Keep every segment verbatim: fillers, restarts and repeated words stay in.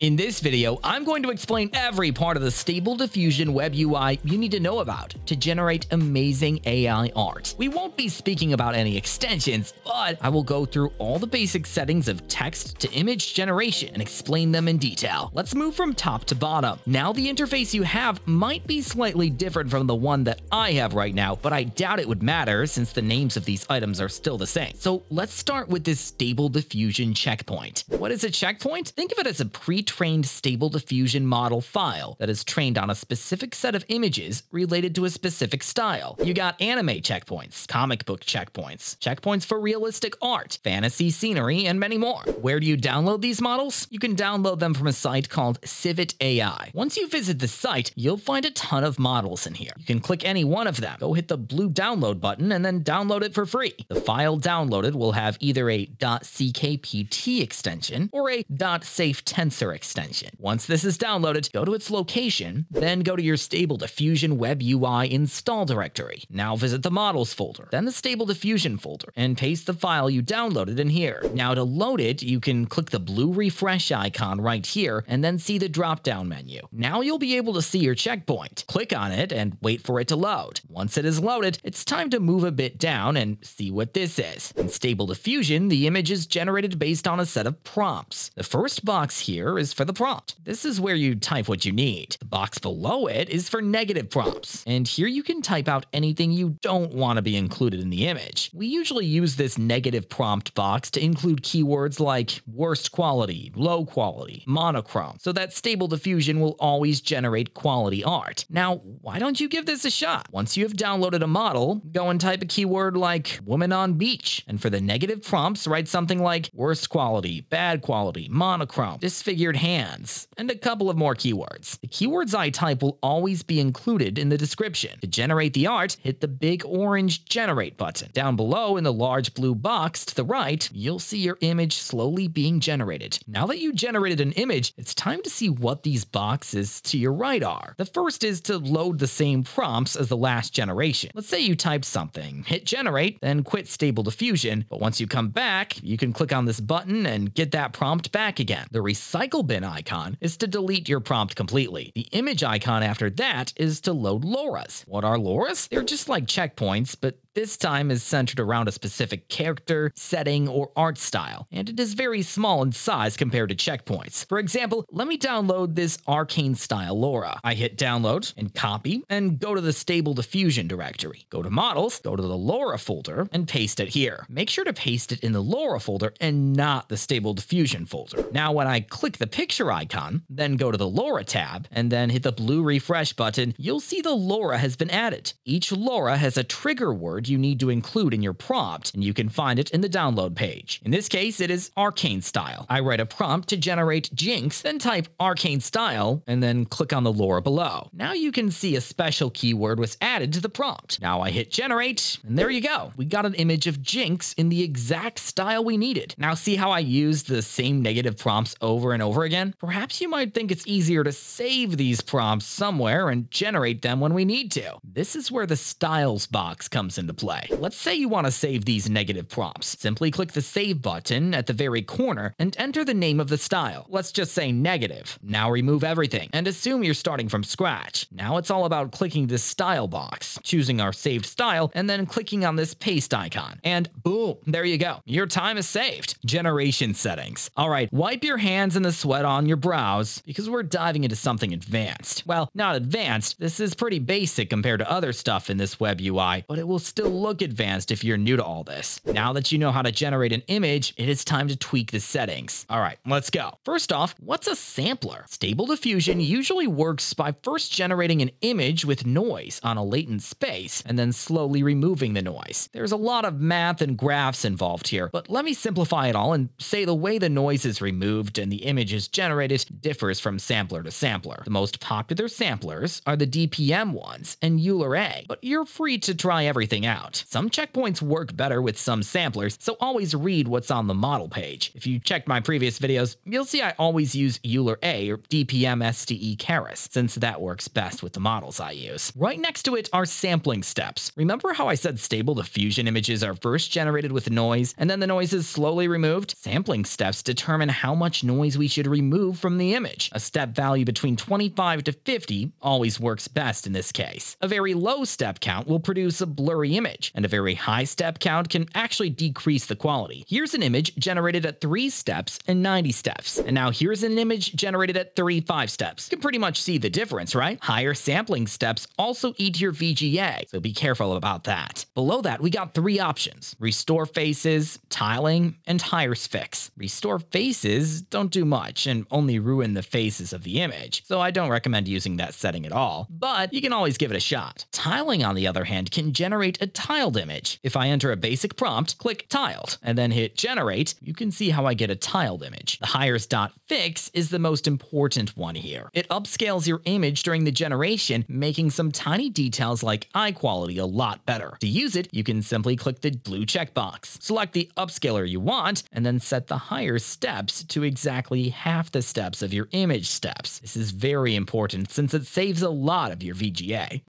In this video, I'm going to explain every part of the Stable Diffusion web U I you need to know about to generate amazing A I art. We won't be speaking about any extensions, but I will go through all the basic settings of text to image generation and explain them in detail. Let's move from top to bottom. Now, the interface you have might be slightly different from the one that I have right now, but I doubt it would matter since the names of these items are still the same. So let's start with this Stable Diffusion checkpoint. What is a checkpoint? Think of it as a pre trained Stable Diffusion model file that is trained on a specific set of images related to a specific style. You got anime checkpoints, comic book checkpoints, checkpoints for realistic art, fantasy scenery, and many more. Where do you download these models? You can download them from a site called CivitAI. Once you visit the site, you'll find a ton of models in here. You can click any one of them, go hit the blue download button, and then download it for free. The file downloaded will have either a .ckpt extension or a .safetensor extension. extension. Once this is downloaded, go to its location, then go to your Stable Diffusion web U I install directory. Now visit the models folder, then the Stable Diffusion folder, and paste the file you downloaded in here. Now to load it, you can click the blue refresh icon right here and then see the drop-down menu. Now you'll be able to see your checkpoint. Click on it and wait for it to load. Once it is loaded, it's time to move a bit down and see what this is. In Stable Diffusion, the image is generated based on a set of prompts. The first box here is for the prompt. This is where you type what you need. The box below it is for negative prompts, and here you can type out anything you don't want to be included in the image. We usually use this negative prompt box to include keywords like worst quality, low quality, monochrome, so that Stable Diffusion will always generate quality art. Now, why don't you give this a shot? Once you have downloaded a model, go and type a keyword like woman on beach, and for the negative prompts, write something like worst quality, bad quality, monochrome, disfigured hands, and a couple of more keywords. The keywords I type will always be included in the description. To generate the art, hit the big orange generate button. Down below in the large blue box to the right, you'll see your image slowly being generated. Now that you generated an image, it's time to see what these boxes to your right are. The first is to load the same prompts as the last generation. Let's say you type something, hit generate, then quit Stable Diffusion, but once you come back, you can click on this button and get that prompt back again. The recycle bin icon is to delete your prompt completely. The image icon after that is to load LORAs. What are LORAs? They're just like checkpoints, but this time is centered around a specific character, setting, or art style, and it is very small in size compared to checkpoints. For example, let me download this Arcane style LORA. I hit download and copy and go to the Stable Diffusion directory. Go to models, go to the LORA folder, and paste it here. Make sure to paste it in the LORA folder and not the Stable Diffusion folder. Now when I click the picture icon, then go to the LORA tab, and then hit the blue refresh button, you'll see the LORA has been added. Each LORA has a trigger word you need to include in your prompt, and you can find it in the download page. In this case, it is Arcane style. I write a prompt to generate Jinx, then type Arcane style, and then click on the LORA below. Now you can see a special keyword was added to the prompt. Now I hit generate, and there you go. We got an image of Jinx in the exact style we needed. Now see how I used the same negative prompts over and over again? Perhaps you might think it's easier to save these prompts somewhere and generate them when we need to. This is where the styles box comes into play. Let's say you want to save these negative prompts. Simply click the save button at the very corner and enter the name of the style. Let's just say negative. Now remove everything and assume you're starting from scratch. Now it's all about clicking this style box, choosing our saved style, and then clicking on this paste icon. And boom, there you go. Your time is saved. Generation settings. All right, wipe your hands and the sweat on your brows because we're diving into something advanced. Well, not advanced. This is pretty basic compared to other stuff in this web U I, but it will still look advanced if you're new to all this. Now that you know how to generate an image, it is time to tweak the settings. All right, let's go. First off, what's a sampler? Stable Diffusion usually works by first generating an image with noise on a latent space and then slowly removing the noise. There's a lot of math and graphs involved here, but let me simplify it all and say the way the noise is removed and the image is generated differs from sampler to sampler. The most popular samplers are the D P M ones and Euler A, but you're free to try everything else. out. Some checkpoints work better with some samplers, so always read what's on the model page. If you checked my previous videos, you'll see I always use Euler A or D P M S D E Karras, since that works best with the models I use. Right next to it are sampling steps. Remember how I said Stable Diffusion images are first generated with noise, and then the noise is slowly removed? Sampling steps determine how much noise we should remove from the image. A step value between twenty-five to fifty always works best in this case. A very low step count will produce a blurry image, and a very high step count can actually decrease the quality. Here's an image generated at three steps and ninety steps, and now here's an image generated at thirty-five steps. You can pretty much see the difference, right? Higher sampling steps also eat your V G A, so be careful about that. Below that, we got three options: restore faces, tiling, and tires fix. Restore faces don't do much and only ruin the faces of the image, so I don't recommend using that setting at all, but you can always give it a shot. Tiling, on the other hand, can generate a tiled image. If I enter a basic prompt, click tiled, and then hit generate, you can see how I get a tiled image. The hires.fix is the most important one here. It upscales your image during the generation, making some tiny details like eye quality a lot better. To use it, you can simply click the blue checkbox, select the upscaler you want, and then set the higher steps to exactly half the steps of your image steps. This is very important since it saves a lot of your V G A.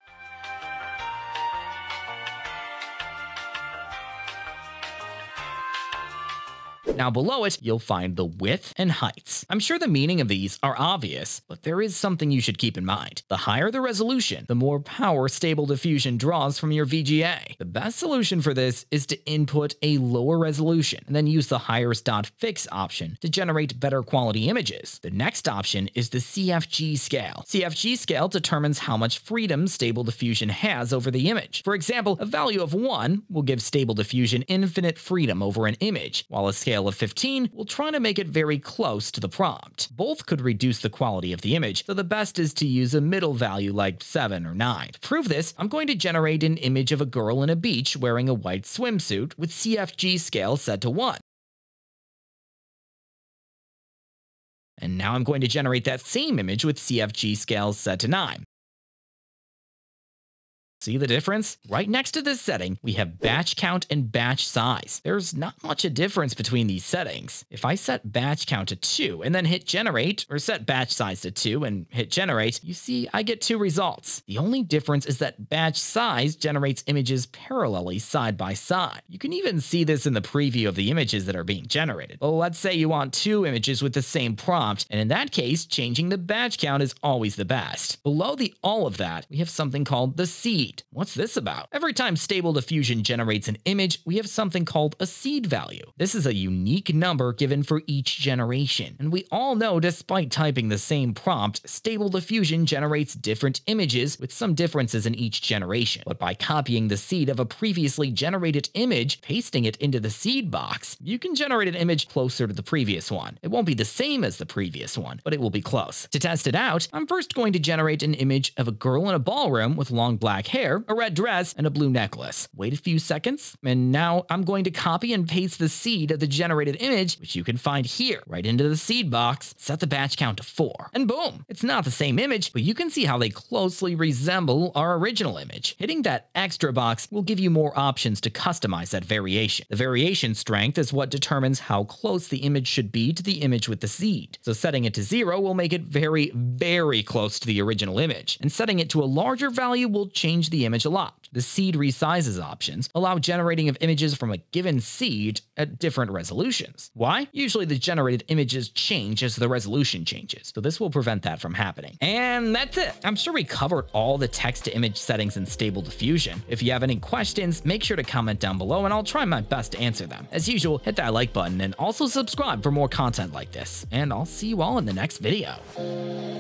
Now below it, you'll find the width and heights. I'm sure the meaning of these are obvious, but there is something you should keep in mind. The higher the resolution, the more power Stable Diffusion draws from your V G A. The best solution for this is to input a lower resolution and then use the hires.fix option to generate better quality images. The next option is the C F G scale. C F G scale determines how much freedom Stable Diffusion has over the image. For example, a value of one will give Stable Diffusion infinite freedom over an image, while a scale of fifteen will try to make it very close to the prompt. Both could reduce the quality of the image, so the best is to use a middle value like seven or nine. To prove this, I'm going to generate an image of a girl in a beach wearing a white swimsuit with C F G scale set to one. And now I'm going to generate that same image with C F G scale set to nine. See the difference? Right next to this setting, we have batch count and batch size. There's not much a difference between these settings. If I set batch count to two and then hit generate, or set batch size to two and hit generate, you see I get two results. The only difference is that batch size generates images parallelly side by side. You can even see this in the preview of the images that are being generated. Well, let's say you want two images with the same prompt, and in that case, changing the batch count is always the best. Below the all of that, we have something called the seed. What's this about? Every time Stable Diffusion generates an image, we have something called a seed value. This is a unique number given for each generation. And we all know, despite typing the same prompt, Stable Diffusion generates different images with some differences in each generation. But by copying the seed of a previously generated image, pasting it into the seed box, you can generate an image closer to the previous one. It won't be the same as the previous one, but it will be close. To test it out, I'm first going to generate an image of a girl in a ballroom with long black hair, a red dress, and a blue necklace. Wait a few seconds, and now I'm going to copy and paste the seed of the generated image, which you can find here, right into the seed box, set the batch count to four, and boom! It's not the same image, but you can see how they closely resemble our original image. Hitting that extra box will give you more options to customize that variation. The variation strength is what determines how close the image should be to the image with the seed, so setting it to zero will make it very, very close to the original image, and setting it to a larger value will change the image a lot. The seed resizes options allow generating of images from a given seed at different resolutions. Why? Usually the generated images change as the resolution changes, so this will prevent that from happening. And that's it. I'm sure we covered all the text to image settings in Stable Diffusion. If you have any questions, make sure to comment down below and I'll try my best to answer them. As usual, hit that like button and also subscribe for more content like this. And I'll see you all in the next video.